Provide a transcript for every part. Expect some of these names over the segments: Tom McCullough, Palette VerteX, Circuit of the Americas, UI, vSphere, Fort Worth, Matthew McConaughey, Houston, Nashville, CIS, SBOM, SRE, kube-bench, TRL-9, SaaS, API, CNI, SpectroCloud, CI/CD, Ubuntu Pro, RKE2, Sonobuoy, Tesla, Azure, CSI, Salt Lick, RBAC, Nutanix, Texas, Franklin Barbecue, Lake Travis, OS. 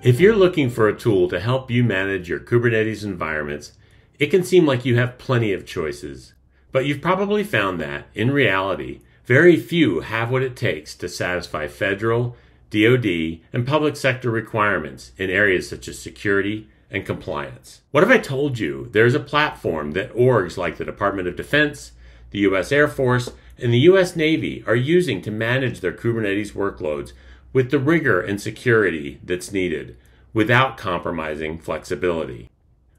If you're looking for a tool to help you manage your Kubernetes environments, it can seem like you have plenty of choices, but you've probably found that, in reality, very few have what it takes to satisfy federal, DoD, and public sector requirements in areas such as security and compliance. What if I told you there's a platform that orgs like the Department of Defense, the U.S. Air Force, and the U.S. Navy are using to manage their Kubernetes workloads with the rigor and security that's needed, without compromising flexibility?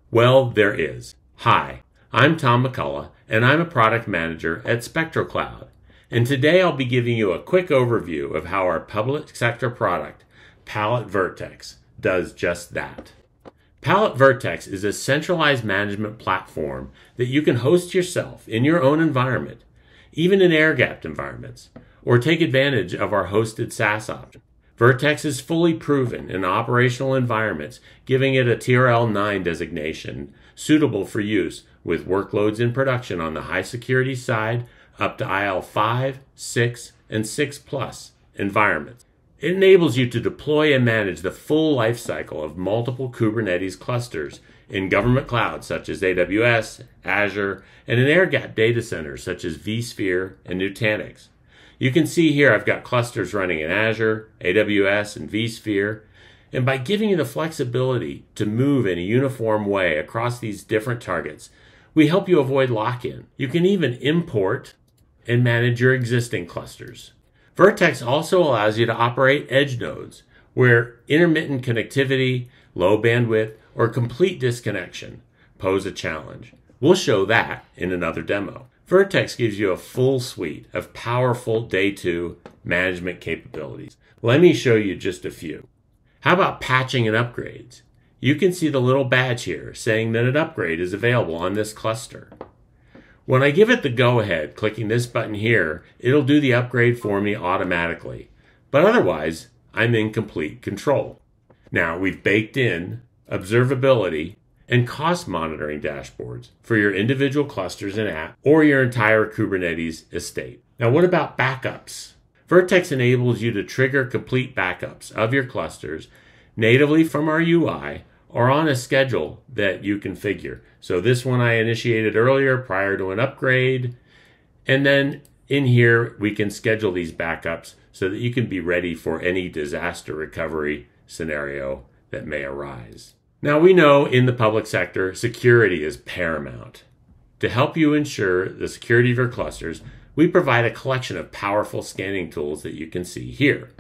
Well, there is. Hi, I'm Tom McCullough, and I'm a product manager at SpectroCloud. And today I'll be giving you a quick overview of how our public sector product, Palette VerteX, does just that. Palette VerteX is a centralized management platform that you can host yourself in your own environment, even in air-gapped environments, or take advantage of our hosted SaaS option. VerteX is fully proven in operational environments, giving it a TRL-9 designation suitable for use with workloads in production on the high security side up to IL-5, 6, and 6+ environments. It enables you to deploy and manage the full lifecycle of multiple Kubernetes clusters in government clouds such as AWS, Azure, and in air-gapped data centers such as vSphere and Nutanix. You can see here I've got clusters running in Azure, AWS, and vSphere, and by giving you the flexibility to move in a uniform way across these different targets, we help you avoid lock-in. You can even import and manage your existing clusters. VerteX also allows you to operate edge nodes where intermittent connectivity, low bandwidth, or complete disconnection pose a challenge. We'll show that in another demo. VerteX gives you a full suite of powerful day 2 management capabilities. Let me show you just a few. How about patching and upgrades? You can see the little badge here saying that an upgrade is available on this cluster. When I give it the go-ahead, clicking this button here, it'll do the upgrade for me automatically. But otherwise, I'm in complete control. Now, we've baked in observability and cost monitoring dashboards for your individual clusters and app or your entire Kubernetes estate. Now, what about backups? VerteX enables you to trigger complete backups of your clusters natively from our UI or on a schedule that you configure. So this one I initiated earlier prior to an upgrade. And then in here, we can schedule these backups so that you can be ready for any disaster recovery scenario that may arise. Now, we know in the public sector, security is paramount. To help you ensure the security of your clusters, we provide a collection of powerful scanning tools that you can see here.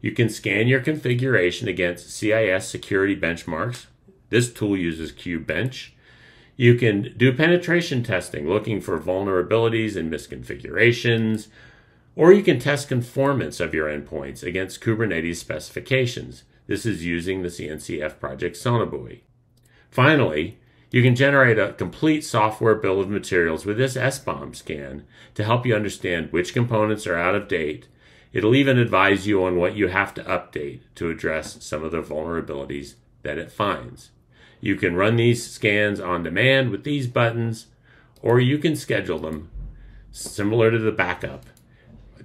You can scan your configuration against CIS security benchmarks. This tool uses kube-bench. You can do penetration testing, looking for vulnerabilities and misconfigurations, or you can test conformance of your endpoints against Kubernetes specifications. This is using the CNCF project Sonobuoy. Finally, you can generate a complete software bill of materials with this SBOM scan to help you understand which components are out of date. It'll even advise you on what you have to update to address some of the vulnerabilities that it finds. You can run these scans on demand with these buttons, or you can schedule them similar to the backup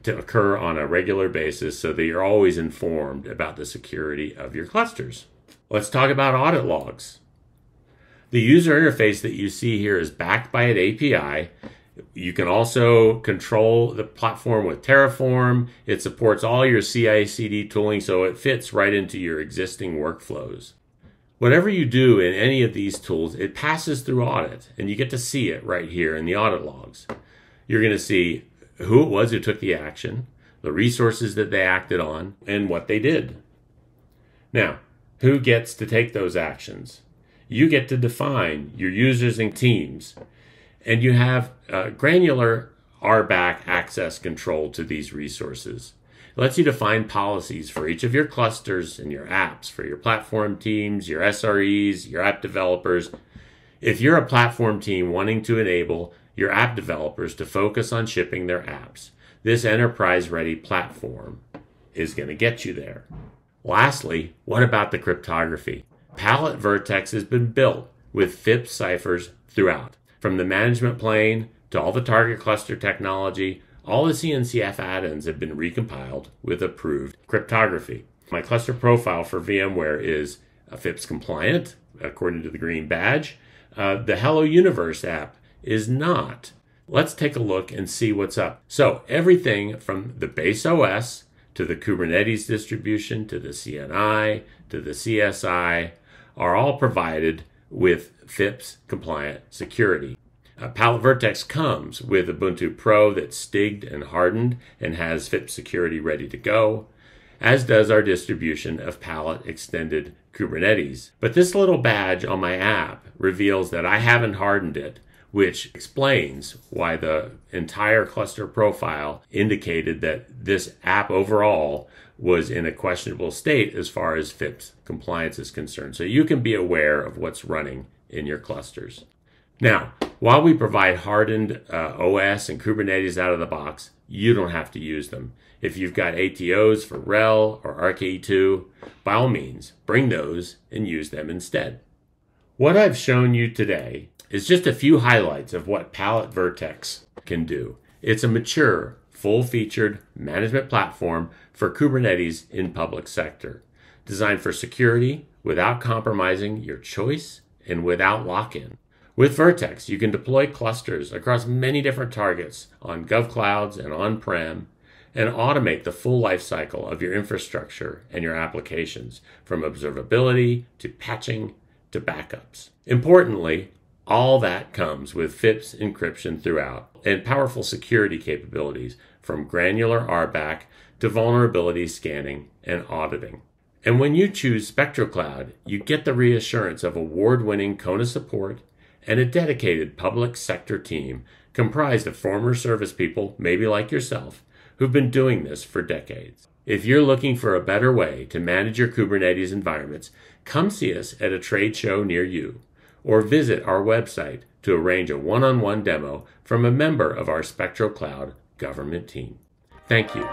to occur on a regular basis so that you're always informed about the security of your clusters. Let's talk about audit logs. The user interface that you see here is backed by an API. You can also control the platform with Terraform. It supports all your CI/CD tooling, so it fits right into your existing workflows. Whatever you do in any of these tools, it passes through audit, and you get to see it right here in the audit logs. You're going to see who it was who took the action, the resources that they acted on, and what they did. Now, who gets to take those actions? You get to define your users and teams, and you have granular RBAC access control to these resources. It lets you define policies for each of your clusters and your apps, for your platform teams, your SREs, your app developers. If you're a platform team wanting to enable your app developers to focus on shipping their apps, this enterprise-ready platform is going to get you there. Lastly, what about the cryptography? Palette VerteX has been built with FIPS ciphers throughout, from the management plane to all the target cluster technology. All the CNCF add-ins have been recompiled with approved cryptography. My cluster profile for VMware is FIPS compliant, according to the green badge. The Hello Universe app is not. Let's take a look and see what's up. So everything from the base OS to the Kubernetes distribution, to the CNI, to the CSI, are all provided with FIPS compliant security. Palette VerteX comes with Ubuntu Pro that's stigged and hardened and has FIPS security ready to go, as does our distribution of Palette Extended Kubernetes. But this little badge on my app reveals that I haven't hardened it, which explains why the entire cluster profile indicated that this app overall was in a questionable state as far as FIPS compliance is concerned. So you can be aware of what's running in your clusters. Now, while we provide hardened OS and Kubernetes out of the box, you don't have to use them. If you've got ATOs for RHEL or RKE2, by all means, bring those and use them instead. What I've shown you today is just a few highlights of what Palette VerteX can do. It's a mature, full-featured management platform for Kubernetes in public sector, designed for security without compromising your choice and without lock-in. With VerteX, you can deploy clusters across many different targets on GovClouds and on-prem, and automate the full lifecycle of your infrastructure and your applications, from observability to patching to backups. Importantly, all that comes with FIPS encryption throughout and powerful security capabilities, from granular RBAC to vulnerability scanning and auditing. And when you choose SpectroCloud, you get the reassurance of award-winning Kona support and a dedicated public sector team comprised of former service people, maybe like yourself, who've been doing this for decades. If you're looking for a better way to manage your Kubernetes environments, come see us at a trade show near you, or visit our website to arrange a one-on-one demo from a member of our SpectroCloud government team. Thank you.